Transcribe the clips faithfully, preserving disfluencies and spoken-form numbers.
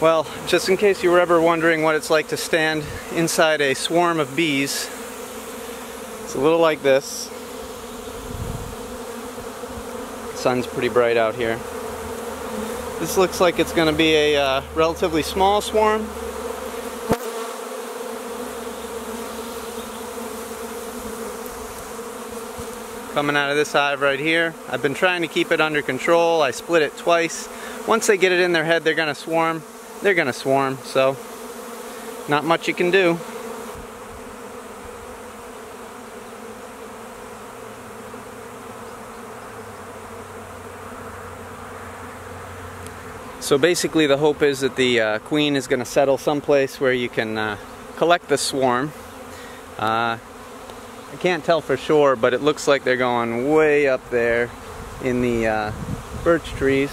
Well, just in case you were ever wondering what it's like to stand inside a swarm of bees, it's a little like this. The sun's pretty bright out here. This looks like it's going to be a uh, relatively small swarm. Coming out of this hive right here. I've been trying to keep it under control. I split it twice. Once they get it in their head, they're gonna swarm. They're gonna swarm, so not much you can do. So basically the hope is that the uh, queen is gonna settle someplace where you can uh, collect the swarm. Uh, I can't tell for sure, but it looks like they're going way up there in the uh, birch trees.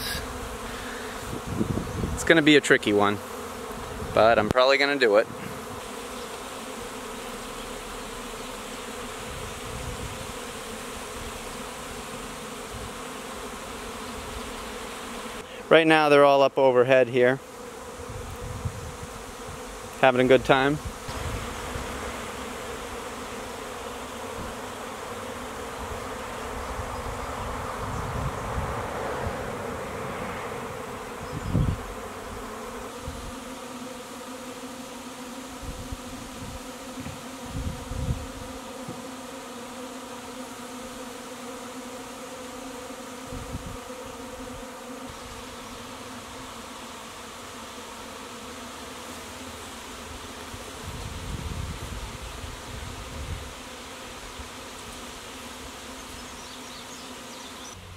It's going to be a tricky one, but I'm probably going to do it. Right now they're all up overhead here, having a good time.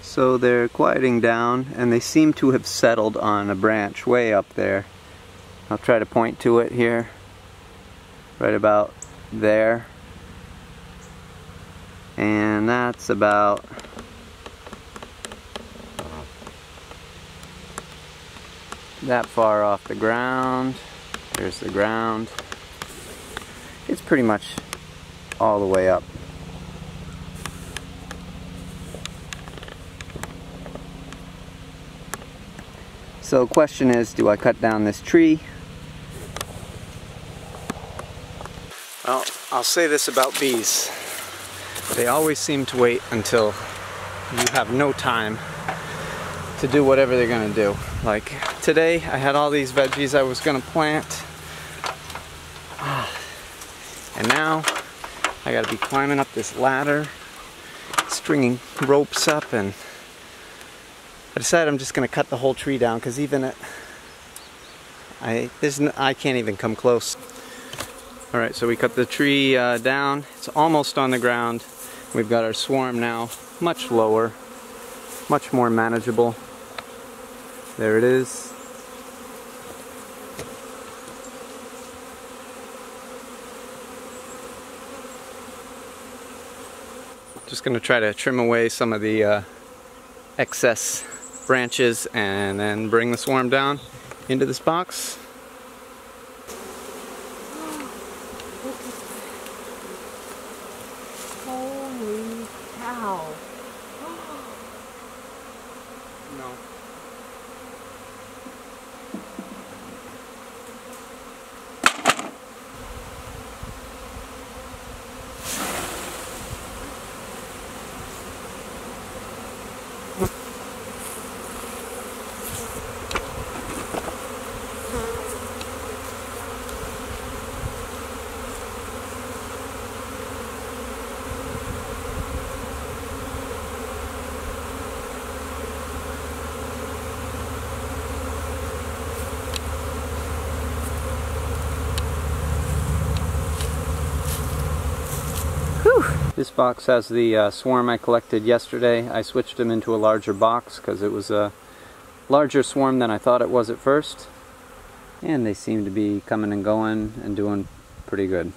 So they're quieting down, and they seem to have settled on a branch way up there. I'll try to point to it here, right about there. And that's about that far off the ground. There's the ground. It's pretty much all the way up. So the question is, do I cut down this tree? Well, I'll say this about bees. They always seem to wait until you have no time to do whatever they're going to do. Like today, I had all these veggies I was going to plant. And now, I got to be climbing up this ladder, stringing ropes up, and I decided I'm just going to cut the whole tree down, because even it, I, this, I can't even come close. Alright, so we cut the tree uh, down. It's almost on the ground. We've got our swarm now much lower, much more manageable. There it is. Just going to try to trim away some of the uh, excess branches and then bring the swarm down into this box. Holy cow. No. This box has the uh, swarm I collected yesterday. I switched them into a larger box because it was a larger swarm than I thought it was at first. And they seem to be coming and going and doing pretty good.